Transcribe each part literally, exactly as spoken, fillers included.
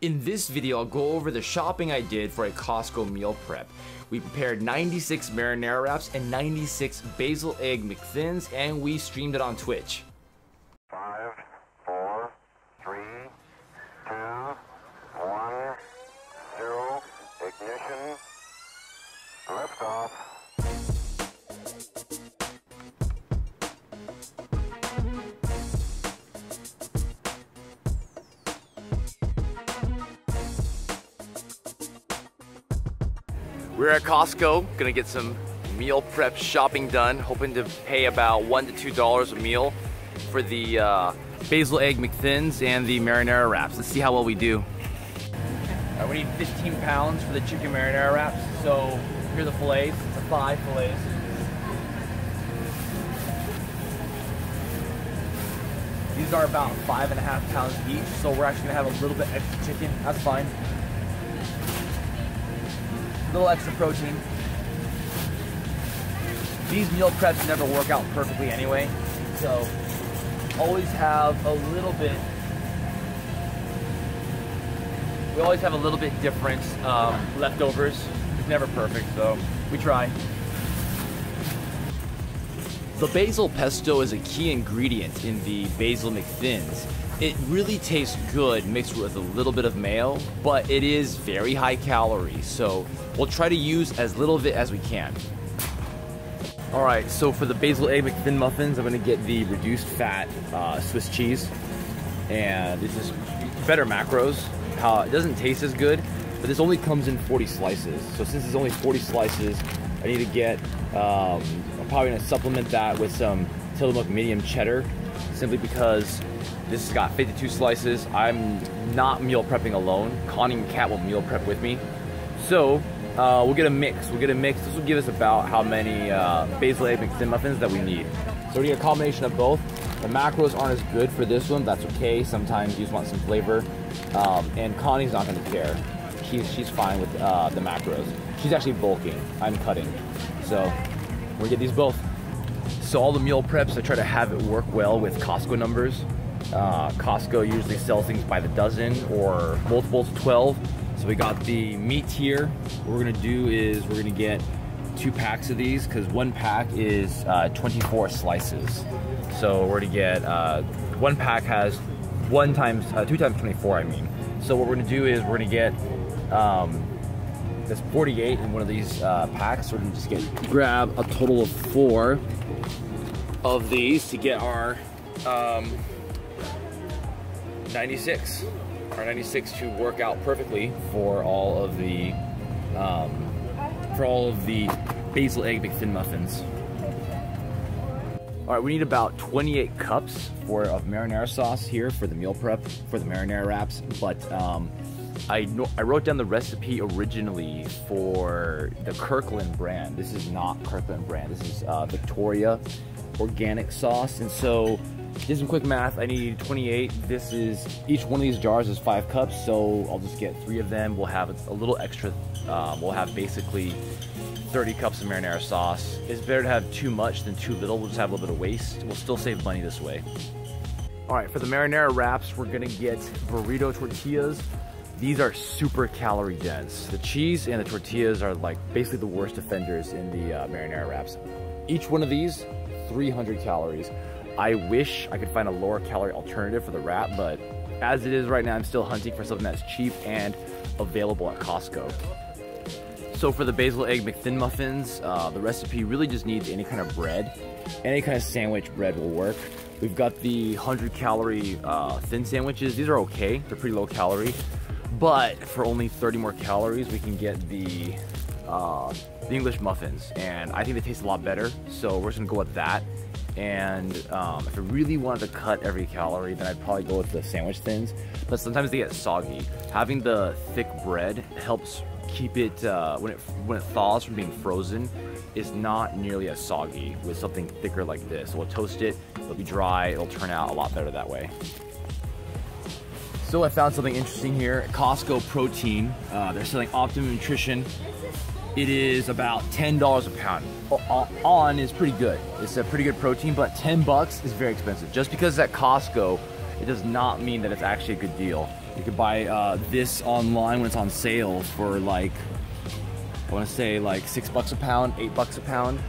In this video, I'll go over the shopping I did for a Costco meal prep. We prepared ninety-six marinara wraps and ninety-six basil egg McThins, and we streamed it on Twitch. Five, four, three, two, one, zero, ignition, liftoff. We're at Costco, gonna get some meal prep shopping done, hoping to pay about one to two dollars a meal for the uh, basil egg McThins and the marinara wraps. Let's see how well we do. All right, we need fifteen pounds for the chicken marinara wraps. So here are the fillets, the five fillets. These are about five and a half pounds each, so we're actually gonna have a little bit extra chicken. That's fine. A little extra protein. These meal preps never work out perfectly anyway, so always have a little bit, we always have a little bit different um, leftovers. It's never perfect, so we try. The basil pesto is a key ingredient in the basil McThins. It really tastes good mixed with a little bit of mayo, but it is very high calorie, so we'll try to use as little of it as we can. All right, so for the basil egg McThin muffins, I'm gonna get the reduced fat uh, Swiss cheese, and it's just better macros. Uh, it doesn't taste as good, but this only comes in forty slices. So since it's only forty slices, I need to get, um, I'm probably gonna supplement that with some Tillamook medium cheddar, simply because this has got fifty-two slices. I'm not meal prepping alone. Connie and Kat will meal prep with me. So uh, we'll get a mix. We'll get a mix. This will give us about how many uh, basil egg McThin muffins that we need. So we need a combination of both. The macros aren't as good for this one. That's okay. Sometimes you just want some flavor. Um, and Connie's not going to care. She's, she's fine with uh, the macros. She's actually bulking. I'm cutting. So we'll get these both. So all the meal preps, I try to have it work well with Costco numbers. Uh, Costco usually sells things by the dozen or multiples of twelve. So we got the meat here. What we're gonna do is we're gonna get two packs of these, because one pack is uh, twenty-four slices. So we're gonna get uh, one pack has one times uh, two times twenty-four. I mean, so what we're gonna do is we're gonna get um, that's forty-eight in one of these uh, packs. So we're gonna just get grab a total of four of these to get our. Um, ninety-six. Our ninety-six to work out perfectly for all of the um, for all of the basil egg McThin muffins. All right, we need about twenty-eight cups for of marinara sauce here for the meal prep for the marinara wraps. But um, I know, I wrote down the recipe originally for the Kirkland brand. This is not Kirkland brand. This is uh, Victoria organic sauce, and so. Did some quick math. I need twenty-eight. This is each one of these jars is five cups, so I'll just get three of them. We'll have a little extra. Um, we'll have basically thirty cups of marinara sauce. It's better to have too much than too little. We'll just have a little bit of waste. We'll still save money this way. All right, for the marinara wraps, we're gonna get burrito tortillas. These are super calorie dense. The cheese and the tortillas are like basically the worst offenders in the uh, marinara wraps. Each one of these, three hundred calories. I wish I could find a lower calorie alternative for the wrap, but as it is right now, I'm still hunting for something that's cheap and available at Costco. So for the basil egg McThin muffins, uh, the recipe really just needs any kind of bread. Any kind of sandwich bread will work. We've got the one hundred calorie uh, thin sandwiches. These are okay, they're pretty low calorie, but for only thirty more calories, we can get the, uh, the English muffins, and I think they taste a lot better, so we're just gonna go with that. And um, if I really wanted to cut every calorie, then I'd probably go with the sandwich thins, but sometimes they get soggy. Having the thick bread helps keep it, uh, when it when it thaws from being frozen, it's not nearly as soggy with something thicker like this. So we'll toast it, it'll be dry, it'll turn out a lot better that way. So I found something interesting here, Costco protein. Uh, they're selling Optimum Nutrition. It is about ten dollars a pound. On is pretty good. It's a pretty good protein, but ten bucks is very expensive. Just because it's at Costco, it does not mean that it's actually a good deal. You could buy uh, this online when it's on sale for like, I want to say like six bucks a pound, eight bucks a pound,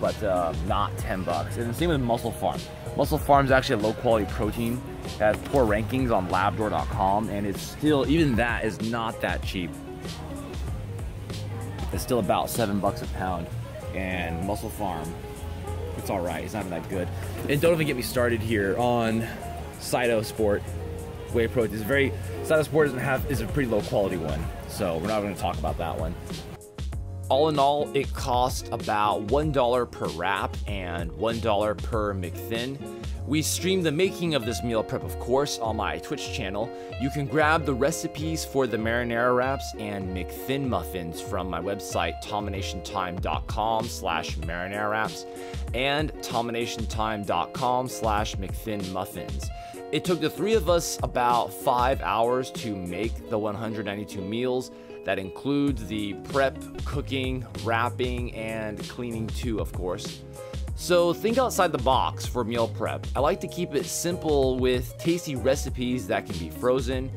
but uh, not ten bucks. And the same with Muscle Farm. Muscle Farm is actually a low quality protein. It has poor rankings on labdoor dot com, and it's still, even that is not that cheap. It's still about seven bucks a pound, and Muscle Farm, it's all right. It's not even that good. And don't even get me started here on Cytosport whey protein. It's very Cytosport doesn't have is a pretty low quality one, so we're not going to talk about that one. All in all, it costs about one dollar per wrap and one dollar per McThin. We stream the making of this meal prep, of course, on my Twitch channel. You can grab the recipes for the marinara wraps and McThin muffins from my website, tomination time dot com slash marinara wraps and tomination time dot com slash McThin muffins. It took the three of us about five hours to make the one hundred ninety-two meals. That includes the prep, cooking, wrapping, and cleaning too, of course. So think outside the box for meal prep. I like to keep it simple with tasty recipes that can be frozen.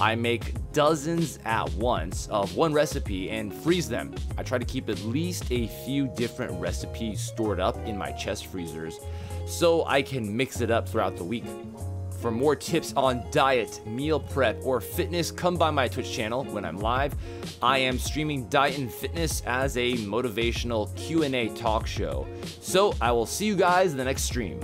I make dozens at once of one recipe and freeze them. I try to keep at least a few different recipes stored up in my chest freezers so I can mix it up throughout the week. For more tips on diet, meal prep, or fitness, come by my Twitch channel when I'm live. I am streaming diet and fitness as a motivational Q and A talk show. So I will see you guys in the next stream.